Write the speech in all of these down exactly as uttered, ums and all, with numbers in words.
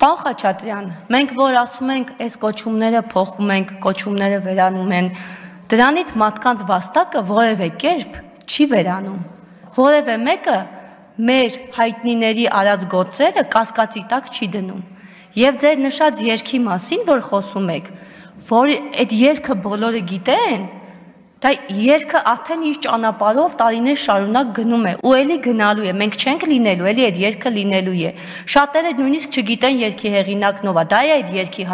Պան Խաչատրյան, մենք որ ասում ենք, այս կոչումները փոխում ենք, կոչումները վերանում են, դրանից մարդկանց վաստակը որևէ կերպ չի վերանում, որևէ մեկը մեր հայտնիների արած գործերը կասկածի տակ չի դնում, եւ ձեր նշած երկի մասին, որ խոսում եք, որ այդ երկը բոլորը գիտեն, դա երկը արդեն իր ճանապարհով տարիներ շարունակ գնում է ու էլի գնալու է, մենք չենք լինելու, էլի այդ երկը լինելու է, շատերը նույնիսկ չգիտեն երկի հեղինակն ով է, դա է այդ երկի հաջողությունը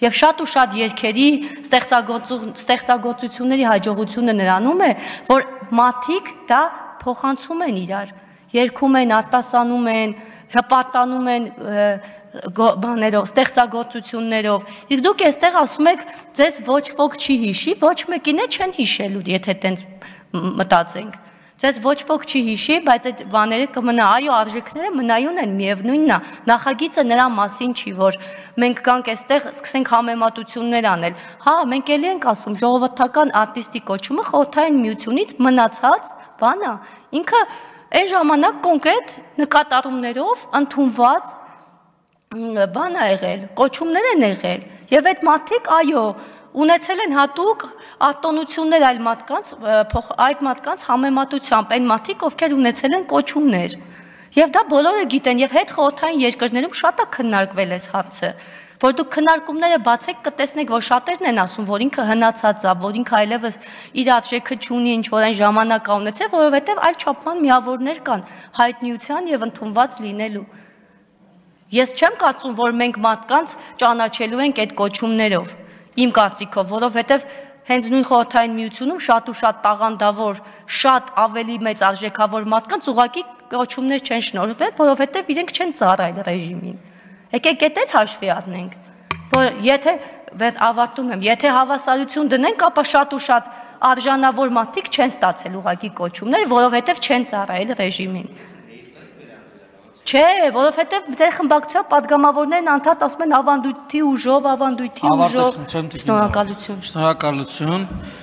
եւ շատ ու շատ երկերի ստեղծագործությունների հաջողությունը նրանում է, որ մարդիկ դա փոխանցում են իրար, երգում են, արտասանում են, հպարտանում են բաներով, ստեղծագործություններով, իսկ դուք այստեղ ասում եք, ձեզ ոչ ոք չի հիշի, ոչ մեկին է չեն հիշելու, եթե տենց մտածենք, ձեզ ոչ ոք չի հիշի, բայց այդ բաները կմնա, այո, արժեքները մնայուն են, միևնույնն է, նախագիծը նրա մասին չի, որ մենք կանք այստեղ սկսենք համեմատություններ անել, հա, մենք էլի ենք ասում, ժողովրդական արտիստի կոչումը խորհրդային միությունից մնացած բան է, ինքը այն ժամանակ կոնկրետ նկատառումներով ընդունված բան է եղել, կոչումներ են եղել, եւ այդ մարդիկ, այո, ունեցել են հատուկ արտոնություններ այլ մարդկանց, այդ մարդկանց համեմատությամբ, այն մարդիկ, ովքեր ունեցել են կոչումներ, եւ դա բոլորը գիտեն, եւ հետխորհրդային երկրներում շատ է քննարկվել այս հարցը, որ դուք քննարկումները բացեք, կտեսնեք, որ շատերն են ասում, որ ինքը հնացած է, որ ինքը այլևս իր արժեքը չունի, ինչ որ այն ժամանակ ունեցել, որովհետեւ այլ չափման միավորներ կան հայտնիության եւ ընդունված լինելու։ Ես չեմ կարծում, որ մենք մարդկանց ճանաչելու ենք այդ կոչումներով, իմ կարծիքով, որովհետև հենց նույն խորհրդային միությունում շատ ու շատ տաղանդավոր, շատ ավելի մեծ արժեքավոր մարդկանց ուղղակի կոչումներ չեն շնորհվել, որովհետև իրենք չեն ծառայել ռեժիմին։ Եկեք դա հաշվի առնենք, որ եթե ավարտում եմ, եթե հավասարություն դնենք, ապա շատ ու շատ արժանավոր մարդիկ չեն ստացել ուղղակի կոչումներ, որովհետև չեն ծառայել ռեժիմին։ Չէ, որովհետև ձեր խմբակցության պատգամավորներն անդադար ասում են ավանդույթի ուժով, ավանդույթի ուժով, շնորհակալություն։ Շնորհակալություն։